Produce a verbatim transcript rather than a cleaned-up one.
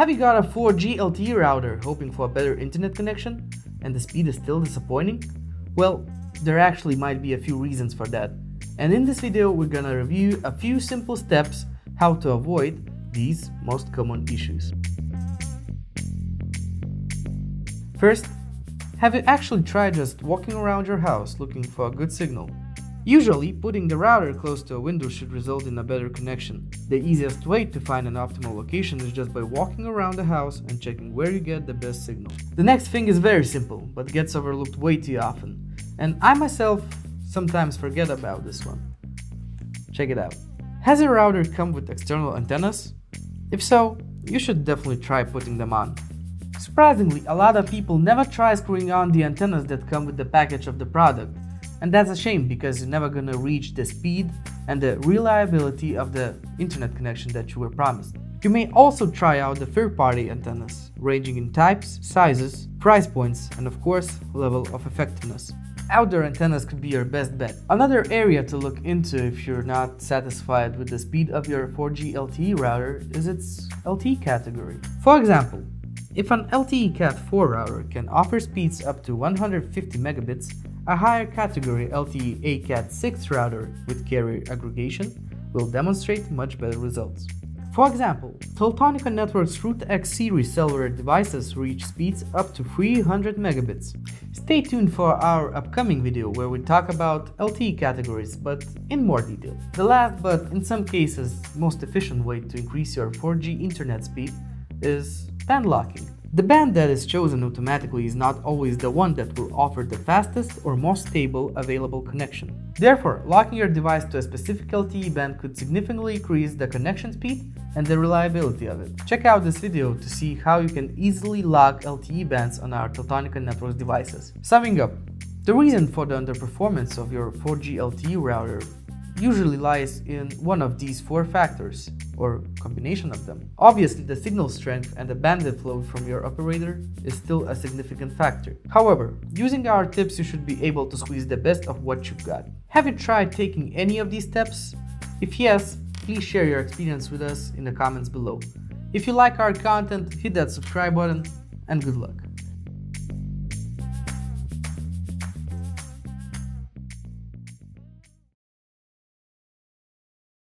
Have you got a four G L T E router hoping for a better internet connection and the speed is still disappointing? Well, there actually might be a few reasons for that, and in this video we're gonna review a few simple steps how to avoid these most common issues. First, have you actually tried just walking around your house looking for a good signal? Usually, putting the router close to a window should result in a better connection. The easiest way to find an optimal location is just by walking around the house and checking where you get the best signal. The next thing is very simple, but gets overlooked way too often. And I myself sometimes forget about this one. Check it out. Has your router come with external antennas? If so, you should definitely try putting them on. Surprisingly, a lot of people never try screwing on the antennas that come with the package of the product. And that's a shame, because you're never gonna reach the speed and the reliability of the internet connection that you were promised. You may also try out the third-party antennas, ranging in types, sizes, price points, and of course, level of effectiveness. Outdoor antennas could be your best bet. Another area to look into if you're not satisfied with the speed of your four G L T E router is its L T E category. For example, if an L T E Cat four router can offer speeds up to one hundred fifty megabits, a higher category L T E Cat six router with carrier aggregation will demonstrate much better results. For example, Teltonika Networks' RUT X series cellular devices reach speeds up to three hundred megabits. Stay tuned for our upcoming video where we talk about L T E categories, but in more detail. The last, but in some cases most efficient way to increase your four G internet speed is band locking. The band that is chosen automatically is not always the one that will offer the fastest or most stable available connection. Therefore, locking your device to a specific L T E band could significantly increase the connection speed and the reliability of it. Check out this video to see how you can easily lock L T E bands on our Teltonika Networks devices. Summing up, the reason for the underperformance of your four G L T E router usually lies in one of these four factors, or combination of them. Obviously, the signal strength and the bandwidth load from your operator is still a significant factor. However, using our tips, you should be able to squeeze the best of what you've got. Have you tried taking any of these steps? If yes, please share your experience with us in the comments below. If you like our content, hit that subscribe button, and good luck.